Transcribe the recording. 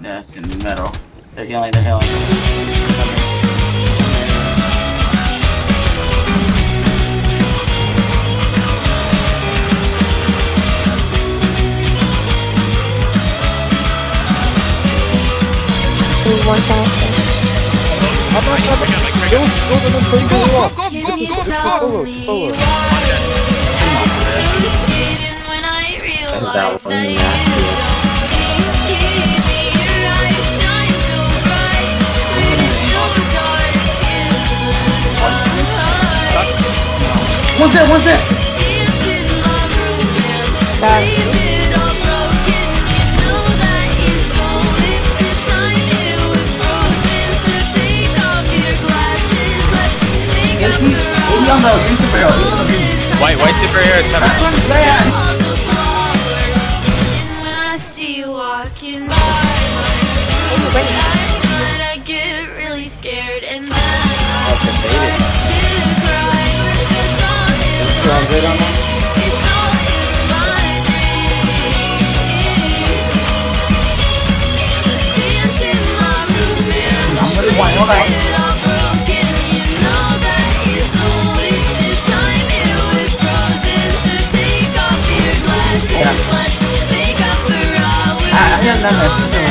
Yeah, it's in the middle. They're yelling, they're yelling. One shot. Go, what's that? What's that? White superhero. When I see you walking by my side, I get really scared and it's all in my days. Let's dance in my room and I'll get it all broken. You know that it's only the time it was frozen. So take off your glasses, let's make up for hours.